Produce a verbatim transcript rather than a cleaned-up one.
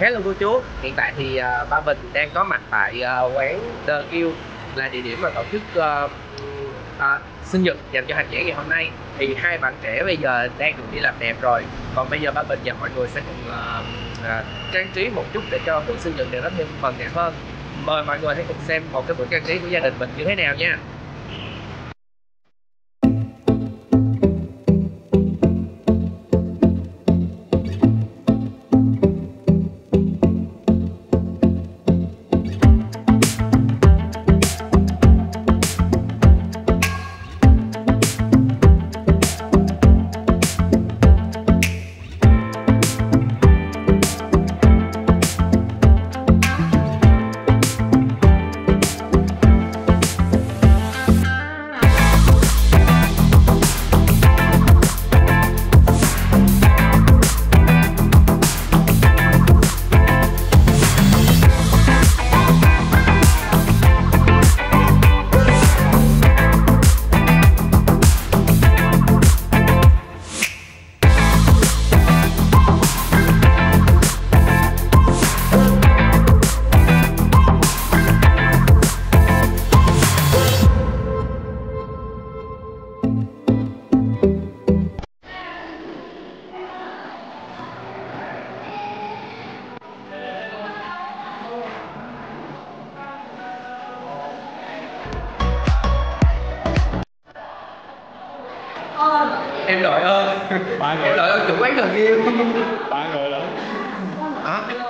Hello cô chú, hiện tại thì uh, Ba Bình đang có mặt tại uh, quán The Guild, là địa điểm mà tổ chức uh, uh, sinh nhật dành cho hành giả ngày hôm nay. Thì hai bạn trẻ bây giờ đang được đi làm đẹp rồi, còn bây giờ Ba Bình và mọi người sẽ cùng uh, uh, trang trí một chút để cho buổi sinh nhật này nó thêm phần đẹp hơn. Mời mọi người hãy cùng xem một cái buổi trang trí của gia đình mình như thế nào nha. Em đội ơn, em đội ơn chủ quán Thần Yêu. Ba người đó. À.